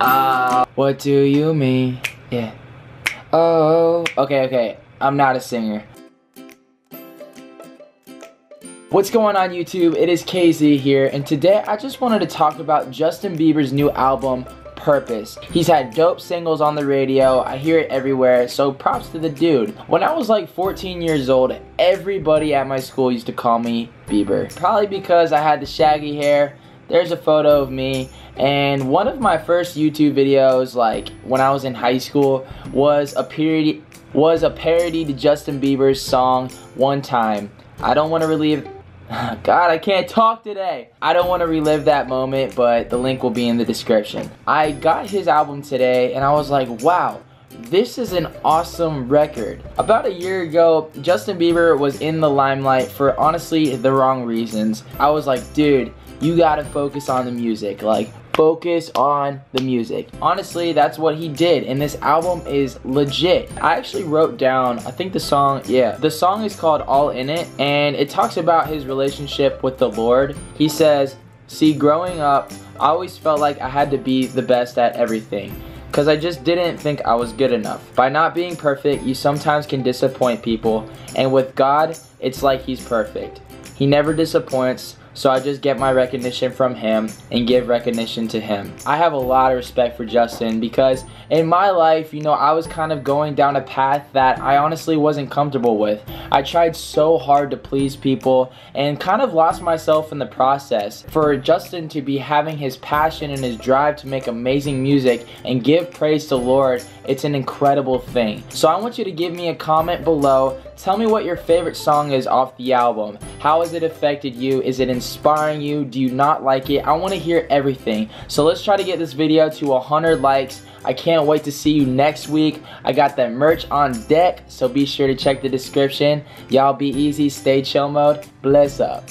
What do you mean? Yeah. Oh. Okay, okay. I'm not a singer. What's going on, YouTube? It is KZ here, and today I just wanted to talk about Justin Bieber's new album, Purpose. He's had dope singles on the radio. I hear it everywhere, so props to the dude. When I was like 14 years old, everybody at my school used to call me Bieber. Probably because I had the shaggy hair. There's a photo of me, and one of my first YouTube videos, like when I was in high school, was a parody to Justin Bieber's song, One Time. I don't want to relive God, I can't talk today. I don't want to relive that moment, but the link will be in the description. I got his album today and I was like, wow, this is an awesome record. About a year ago, Justin Bieber was in the limelight for honestly the wrong reasons. I was like, dude, you gotta focus on the music. Like, focus on the music. Honestly, that's what he did, and this album is legit. I actually wrote down, I think the song, yeah. The song is called All In It, and it talks about his relationship with the Lord. He says, see, growing up, I always felt like I had to be the best at everything, because I just didn't think I was good enough. By not being perfect, you sometimes can disappoint people, and with God, it's like he's perfect. He never disappoints, so I just get my recognition from him and give recognition to him. I have a lot of respect for Justin because in my life, you know, I was kind of going down a path that I honestly wasn't comfortable with. I tried so hard to please people and kind of lost myself in the process. For Justin to be having his passion and his drive to make amazing music and give praise to the Lord, it's an incredible thing. So I want you to give me a comment below. Tell me what your favorite song is off the album. How has it affected you? Is it inspiring you? Do you not like it? I want to hear everything. So let's try to get this video to 100 likes. I can't wait to see you next week. I got that merch on deck, so be sure to check the description. Y'all be easy, stay chill mode. Bless up.